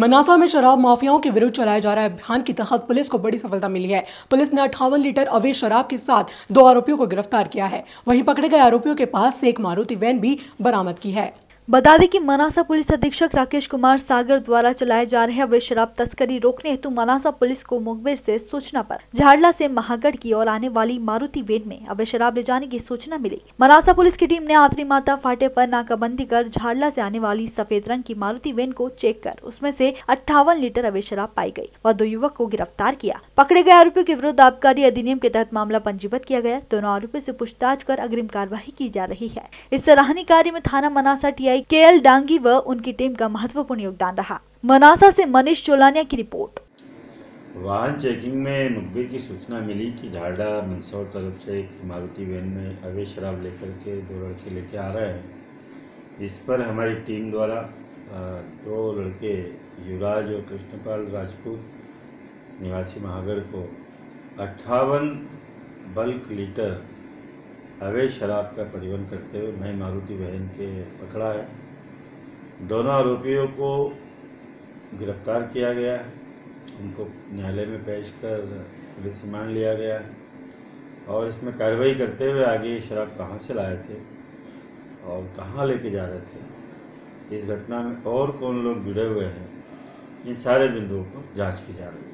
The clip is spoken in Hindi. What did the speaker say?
मनासा में शराब माफियाओं के विरुद्ध चलाए जा रहे अभियान के तहत पुलिस को बड़ी सफलता मिली है। पुलिस ने 58 लीटर अवैध शराब के साथ 2 आरोपियों को गिरफ्तार किया है। वहीं पकड़े गए आरोपियों के पास से एक मारुति वैन भी बरामद की है। बता दें कि मनासा पुलिस अधीक्षक राकेश कुमार सागर द्वारा चलाए जा रहे अवैध शराब तस्करी रोकने हेतु मनासा पुलिस को मुखबिर से सूचना पर झाड़ला से महागढ़ की ओर आने वाली मारुति वैन में अवैध शराब ले जाने की सूचना मिली। मनासा पुलिस की टीम ने आत्री माता फाटे पर नाकाबंदी कर झाड़ला से आने वाली सफेद रंग की मारुति वैन को चेक कर उसमें से 58 लीटर अवैध शराब पाई गयी और 2 युवक को गिरफ्तार किया। पकड़े गए आरोपियों के विरुद्ध आबकारी अधिनियम के तहत मामला पंजीबद्ध किया गया। दोनों आरोपियों से पूछताछ कर अग्रिम कार्यवाही की जा रही है। इस सराहनीय कार्य में थाना मनासा KL डांगी व उनकी टीम का महत्वपूर्ण योगदान रहा। मनासा से मनीष चोलानिया की रिपोर्ट। वाहन चेकिंग में मुखबिर की सूचना मिली कि झाड़ला मंदसौर तरफ से एक मारुति वैन में अवैध शराब लेकर के 2 लड़के लेके आ रहे हैं। इस पर हमारी टीम द्वारा 2 लड़के युवराज और कृष्णपाल राजपूत निवासी महागढ़ को 58 बल्क लीटर अवैध शराब का परिवहन करते हुए नई मारुति वैन के पकड़ा है। दोनों आरोपियों को गिरफ्तार किया गया है। उनको न्यायालय में पेश कर पुलिस रिमांड लिया गया है और इसमें कार्रवाई करते हुए आगे शराब कहां से लाए थे और कहां लेके जा रहे थे, इस घटना में और कौन लोग जुड़े हुए हैं, इन सारे बिंदुओं पर जांच की जा रही है।